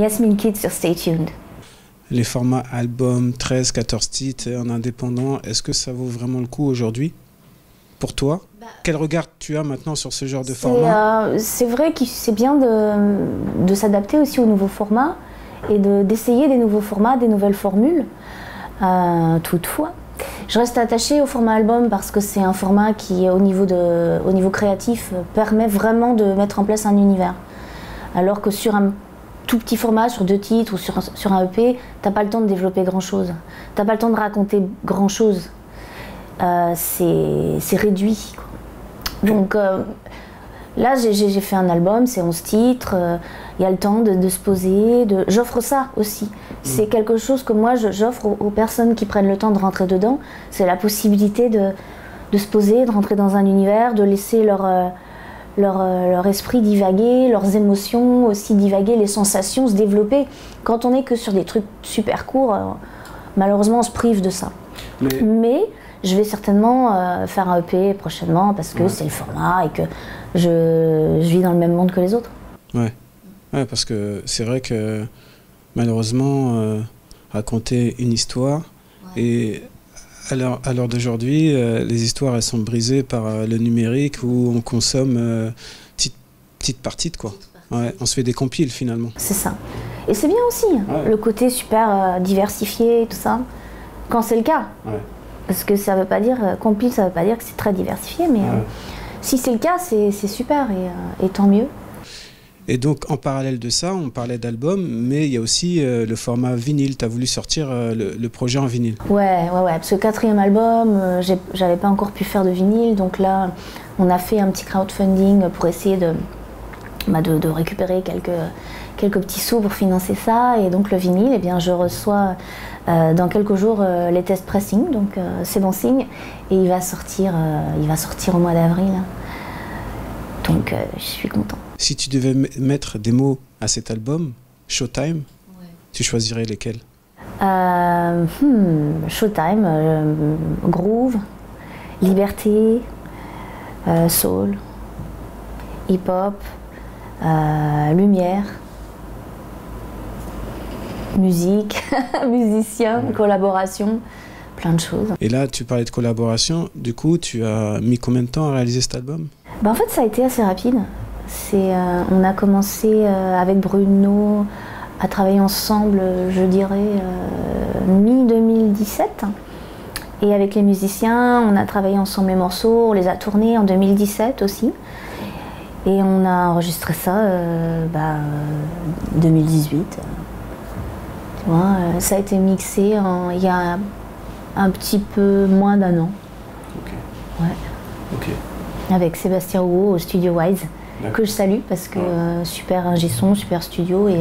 Yasmine Kyd sur StayTune. Les formats album, 13, 14 titres, en indépendant, est-ce que ça vaut vraiment le coup aujourd'hui pour toi? Quel regard tu as maintenant sur ce genre de format? C'est vrai que c'est bien de s'adapter aussi aux nouveaux formats et d'essayer des nouveaux formats, des nouvelles formules. Toutefois, je reste attachée au format album parce que c'est un format qui, au niveau créatif, permet vraiment de mettre en place un univers. Alors que sur un tout petit format, sur 2 titres ou sur un EP, t'as pas le temps de développer grand-chose. T'as pas le temps de raconter grand-chose. C'est réduit, quoi. Donc là, j'ai fait un album, c'est 11 titres, il y a le temps de se poser, j'offre ça aussi. C'est quelque chose que moi, j'offre aux personnes qui prennent le temps de rentrer dedans, c'est la possibilité de se poser, de rentrer dans un univers, de laisser leur esprit divaguer, leurs émotions aussi divaguer, les sensations se développer. Quand on n'est que sur des trucs super courts, malheureusement, on se prive de ça. Mais je vais certainement faire un EP prochainement parce que c'est le format et que je vis dans le même monde que les autres. Ouais, ouais, parce que c'est vrai que malheureusement, raconter une histoire, et à l'heure d'aujourd'hui, les histoires elles sont brisées par le numérique où on consomme petite par titre, quoi. Ouais, on se fait des compiles finalement. C'est ça. Et c'est bien aussi, le côté super diversifié, tout ça, quand c'est le cas. Ouais. Parce que ça veut pas dire, compile, ça veut pas dire que c'est très diversifié, mais si c'est le cas, c'est super et tant mieux. Et donc en parallèle de ça, on parlait d'album, mais il y a aussi le format vinyle. Tu as voulu sortir le projet en vinyle. Ouais, parce que 4e album, j'avais pas encore pu faire de vinyle, donc là, on a fait un petit crowdfunding pour essayer de récupérer quelques petits sous pour financer ça. Et donc le vinyle, eh bien, je reçois dans quelques jours les tests pressing, donc c'est bon signe, et il va sortir au mois d'avril, donc je suis content. Si tu devais mettre des mots à cet album, Showtime, tu choisirais lesquels? Showtime, groove, liberté, soul, hip-hop, lumière, musique, musicien, collaboration, plein de choses. Et là, tu parlais de collaboration, du coup, tu as mis combien de temps à réaliser cet album? Bah, en fait, ça a été assez rapide. On a commencé avec Bruno à travailler ensemble, je dirais, mi-2017. Et avec les musiciens, on a travaillé ensemble les morceaux, on les a tournés en 2017 aussi. Et on a enregistré ça en 2018. Ouais, ça a été mixé il y a un petit peu moins d'1 an. Ok. Ouais. Ok. Avec Sébastien Hugo au Studio Wise, que je salue parce que super ingé-son, super studio, et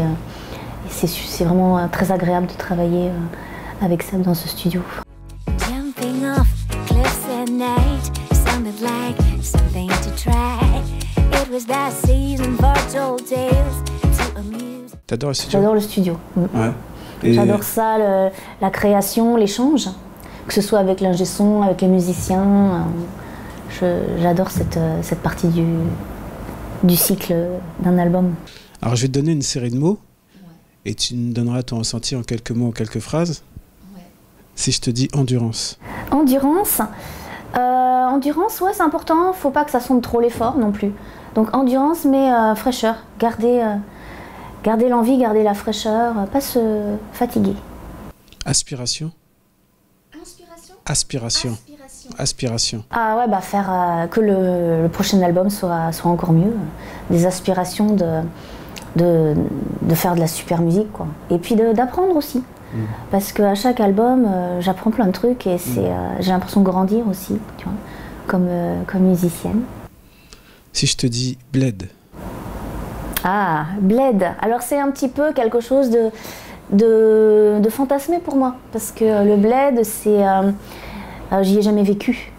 c'est vraiment très agréable de travailler avec Seb dans ce studio. Jumping off cliffs at night sounded like something to try. It was that season for told tales to amuse. T'adores le studio? J'adore le studio. Ouais. J'adore ça, la création, l'échange, que ce soit avec l'ingé son, avec les musiciens. J'adore cette partie du cycle d'un album. Alors je vais te donner une série de mots et tu me donneras ton ressenti en quelques mots, en quelques phrases. Ouais. Si je te dis endurance. Endurance, ouais, c'est important, faut pas que ça sonne trop l'effort non plus. Donc endurance, mais fraîcheur, garder l'envie, garder la fraîcheur, pas se fatiguer. Aspiration. Aspiration. Ah ouais, bah faire que le prochain album soit encore mieux. Des aspirations de faire de la super musique, quoi. Et puis d'apprendre aussi. Parce qu'à chaque album, j'apprends plein de trucs et j'ai l'impression de grandir aussi, tu vois, comme musicienne. Si je te dis bled. Ah, bled. Alors c'est un petit peu quelque chose de fantasmé pour moi, parce que le bled, c'est... j'y ai jamais vécu.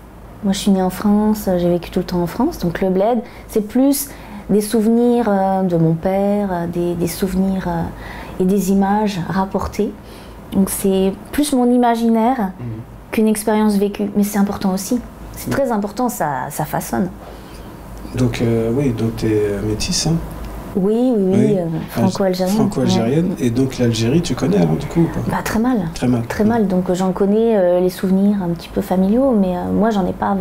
Moi, je suis née en France, j'ai vécu tout le temps en France, donc le bled, c'est plus des souvenirs de mon père, des souvenirs et des images rapportées. Donc c'est plus mon imaginaire qu'une expérience vécue, mais c'est important aussi. C'est très important, ça façonne. Donc oui, donc t'es métisse, hein? Oui, franco-algérienne. Franco-algérienne, ouais. Et donc l'Algérie, tu connais alors du coup? Bah, très mal. Très mal. Très mal, donc j'en connais les souvenirs un petit peu familiaux, mais moi j'en ai pas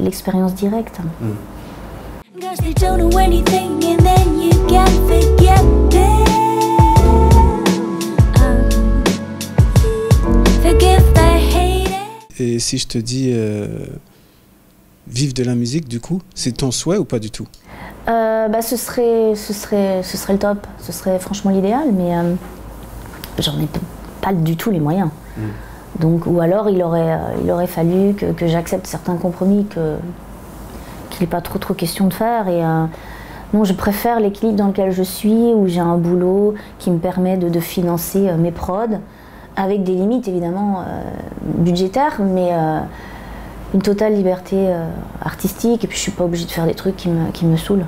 l'expérience directe. Et si je te dis vivre de la musique, du coup, c'est ton souhait ou pas du tout? Bah, ce serait le top, ce serait franchement l'idéal, mais j'en ai pas du tout les moyens. Donc, ou alors il aurait fallu que j'accepte certains compromis qu'il n'est pas trop question de faire. Et non, je préfère l'équilibre dans lequel je suis, où j'ai un boulot qui me permet de financer mes prods, avec des limites évidemment budgétaires, mais une totale liberté artistique, et puis je suis pas obligée de faire des trucs qui me saoulent.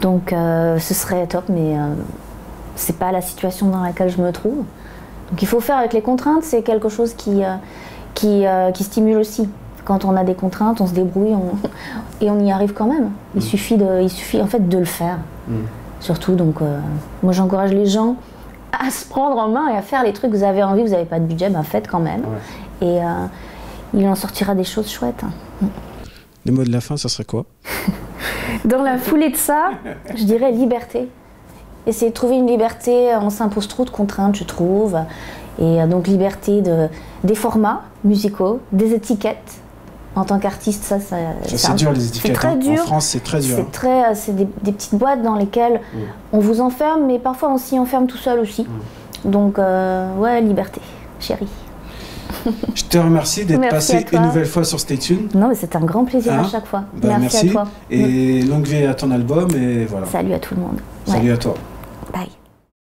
Donc ce serait top, mais c'est pas la situation dans laquelle je me trouve. Donc il faut faire avec les contraintes, c'est quelque chose qui stimule aussi. Quand on a des contraintes, on se débrouille et on y arrive quand même. Il suffit en fait de le faire, surtout. Donc moi j'encourage les gens à se prendre en main et à faire les trucs que vous avez envie. Vous n'avez pas de budget, ben faites quand même. Ouais. Et il en sortira des choses chouettes. Les mots de la fin, ça serait quoi? Dans la foulée de ça, je dirais liberté. Essayer de trouver une liberté, on s'impose trop de contraintes, je trouve. Et donc liberté des formats musicaux, des étiquettes. En tant qu'artiste, ça c'est dur, les étiquettes. C'est très dur. En France, c'est très dur. C'est des petites boîtes dans lesquelles on vous enferme, mais parfois on s'y enferme tout seul aussi. Donc, ouais, liberté, chérie. Je te remercie d'être passé une nouvelle fois sur StayTune. Non, mais c'est un grand plaisir à chaque fois. Bah, merci à toi. Et longue vie à ton album. Et voilà. Salut à tout le monde. Ouais. Salut à toi.